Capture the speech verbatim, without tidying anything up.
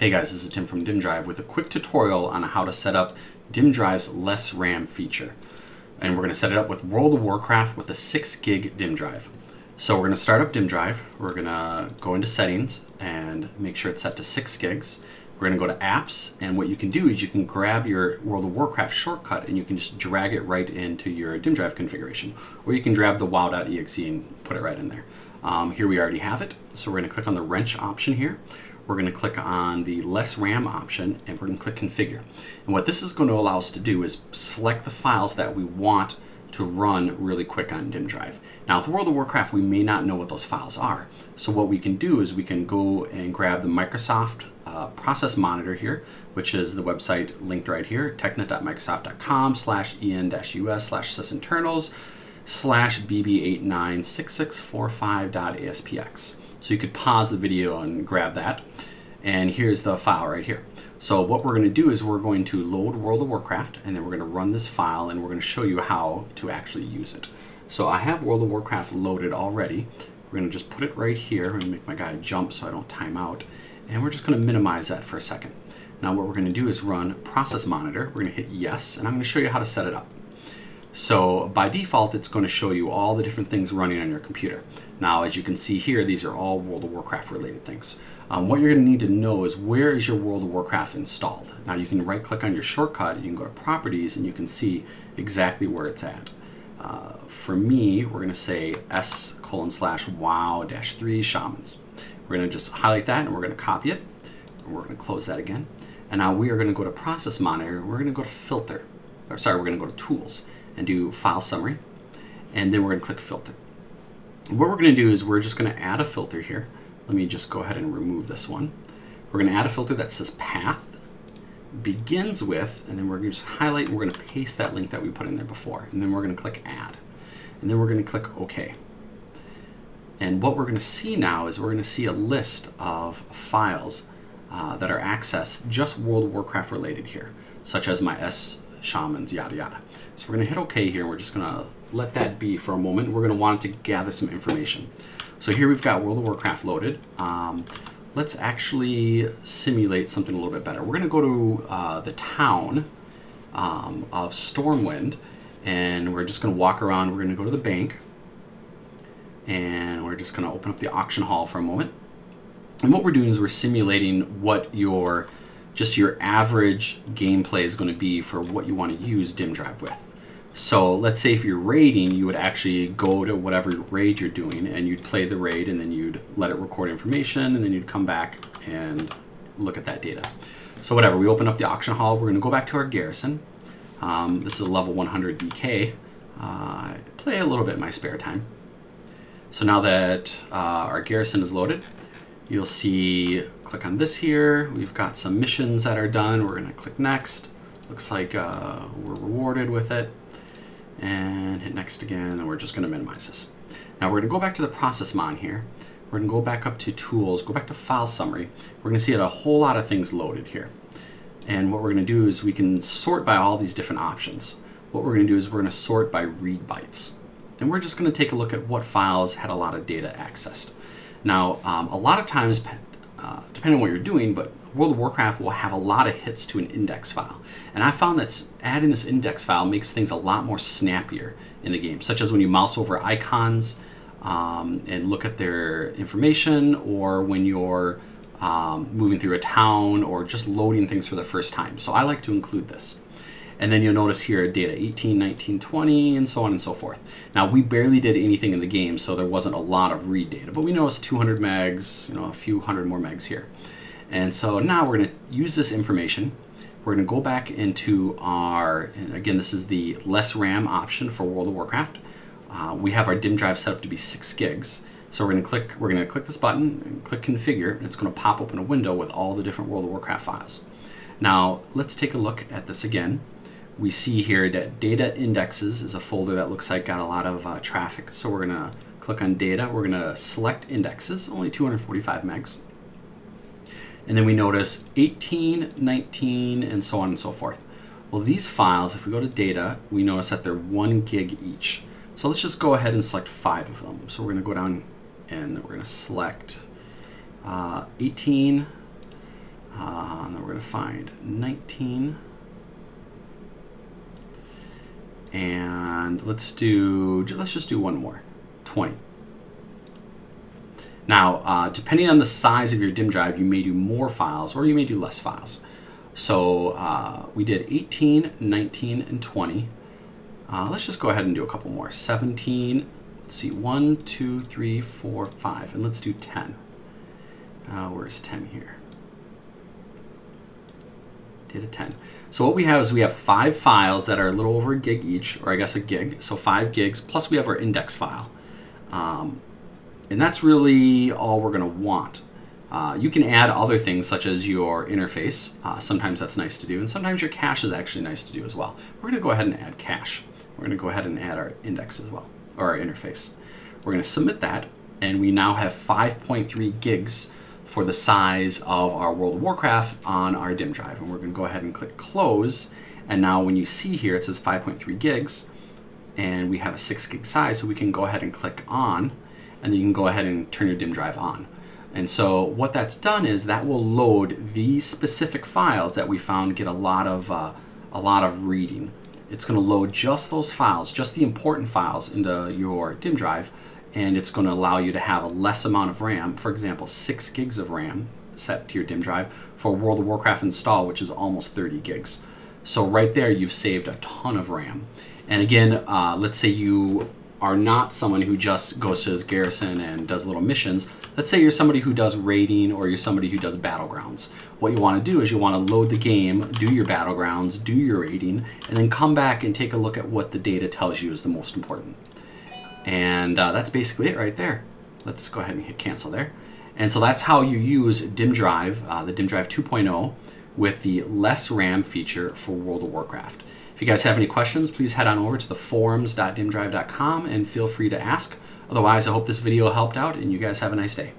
Hey guys, this is Tim from Dimmdrive with a quick tutorial on how to set up Dimmdrive's less RAM feature. And we're going to set it up with World of Warcraft with a six gig Dimmdrive. So we're going to start up Dimmdrive. We're going to go into settings and make sure it's set to six gigs. We're going to go to apps, and what you can do is you can grab your World of Warcraft shortcut and you can just drag it right into your Dimmdrive configuration, or you can grab the wow dot E X E and put it right in there. Um, here we already have it, so we're going to click on the wrench option here. We're going to click on the less RAM option and we're going to click configure. And what this is going to allow us to do is select the files that we want to run really quick on Dimmdrive. Now with World of Warcraft, we may not know what those files are. So what we can do is we can go and grab the Microsoft uh, Process Monitor here, which is the website linked right here, technet dot microsoft dot com slash en dash us slash sysinternals slash bb eight nine six six four five dot aspx. So you could pause the video and grab that. And here's the file right here. So what we're going to do is we're going to load World of Warcraft, and then we're going to run this file, and we're going to show you how to actually use it. So I have World of Warcraft loaded already. We're going to just put it right here and make my guy jump so I don't time out. And we're just going to minimize that for a second. Now what we're going to do is run Process Monitor. We're going to hit yes, and I'm going to show you how to set it up. So by default, it's going to show you all the different things running on your computer. Now, as you can see here, these are all World of Warcraft related things. Um, what you're going to need to know is where is your World of Warcraft installed. Now you can right click on your shortcut, you can go to properties, and you can see exactly where it's at. Uh, for me, we're going to say s colon slash wow dash three shamans. We're going to just highlight that and we're going to copy it. And we're going to close that again. And now we are going to go to Process Monitor. We're going to go to filter, or sorry, we're going to go to tools and do file summary, and then we're going to click filter. What we're going to do is we're just going to add a filter here. Let me just go ahead and remove this one. We're going to add a filter that says path begins with, and then we're going to just highlight and we're going to paste that link that we put in there before, and then we're going to click add, and then we're going to click OK. And what we're going to see now is we're going to see a list of files uh, that are accessed just World of Warcraft related here, such as my S shamans, yada yada. So we're going to hit OK here. We're just going to let that be for a moment. We're going to want it to gather some information. So here we've got World of Warcraft loaded. Um, let's actually simulate something a little bit better. We're going to go to uh, the town um, of Stormwind, and we're just going to walk around. We're going to go to the bank, and we're just going to open up the auction hall for a moment. And what we're doing is we're simulating what your just your average gameplay is going to be for what you want to use Dimmdrive with. So let's say if you're raiding, you would actually go to whatever raid you're doing and you'd play the raid, and then you'd let it record information, and then you'd come back and look at that data. So whatever, we open up the auction hall, we're going to go back to our garrison. Um, this is a level one hundred D K. Uh, play a little bit in my spare time. So now that uh, our garrison is loaded, you'll see, click on this here, we've got some missions that are done. We're gonna click next. Looks like uh, we're rewarded with it. And hit next again, and we're just gonna minimize this. Now we're gonna go back to the process mon here. We're gonna go back up to tools, go back to file summary. We're gonna see a whole lot of things loaded here. And what we're gonna do is we can sort by all these different options. What we're gonna do is we're gonna sort by read bytes. And we're just gonna take a look at what files had a lot of data accessed. Now, um, a lot of times, uh, depending on what you're doing, but World of Warcraft will have a lot of hits to an index file. And I found that adding this index file makes things a lot more snappier in the game, such as when you mouse over icons um, and look at their information, or when you're um, moving through a town or just loading things for the first time. So I like to include this. And then you'll notice here data eighteen, nineteen, twenty, and so on and so forth. Now we barely did anything in the game, so there wasn't a lot of read data, but we noticed two hundred megs, you know, a few hundred more megs here. And so now we're gonna use this information. We're gonna go back into our, and again, this is the less RAM option for World of Warcraft. Uh, we have our Dimmdrive set up to be six gigs. So we're gonna click, we're gonna click this button and click configure, and it's gonna pop open a window with all the different World of Warcraft files. Now let's take a look at this again. We see here that data indexes is a folder that looks like got a lot of uh, traffic. So we're gonna click on data. We're gonna select indexes, only two hundred forty-five megs. And then we notice eighteen, nineteen, and so on and so forth. Well, these files, if we go to data, we notice that they're one gig each. So let's just go ahead and select five of them. So we're gonna go down and we're gonna select uh, eighteen, uh, we're going to find nineteen. And let's do, let's just do one more, twenty. Now, uh, depending on the size of your DIMM drive, you may do more files or you may do less files. So uh, we did eighteen, nineteen, and twenty. Uh, let's just go ahead and do a couple more. seventeen, let's see, one, two, three, four, five, and let's do ten. Uh, where's ten here? Data ten. So what we have is we have five files that are a little over a gig each, or I guess a gig, so five gigs, plus we have our index file. Um, and that's really all we're gonna want. Uh, you can add other things such as your interface. Uh, sometimes that's nice to do, and sometimes your cache is actually nice to do as well. We're gonna go ahead and add cache. We're gonna go ahead and add our index as well, or our interface. We're gonna submit that, and we now have five point three gigs for the size of our World of Warcraft on our DIMM drive. And we're gonna go ahead and click close. And now when you see here, it says five point three gigs and we have a six gig size. So we can go ahead and click on, and then you can go ahead and turn your DIMM drive on. And so what that's done is that will load these specific files that we found get a lot of, uh, a lot of reading. It's gonna load just those files, just the important files into your DIMM drive. And it's going to allow you to have a less amount of RAM, for example, six gigs of RAM set to your DIMM drive for World of Warcraft install, which is almost thirty gigs. So right there, you've saved a ton of RAM. And again, uh, let's say you are not someone who just goes to his garrison and does little missions. Let's say you're somebody who does raiding, or you're somebody who does battlegrounds. What you want to do is you want to load the game, do your battlegrounds, do your raiding, and then come back and take a look at what the data tells you is the most important. And uh, that's basically it right there. Let's go ahead and hit cancel there. And so that's how you use DIMM drive, uh, the DIMM drive two point oh, with the less RAM feature for World of Warcraft. If you guys have any questions, please head on over to the forums dot dimmdrive dot com and feel free to ask. Otherwise, I hope this video helped out, and you guys have a nice day.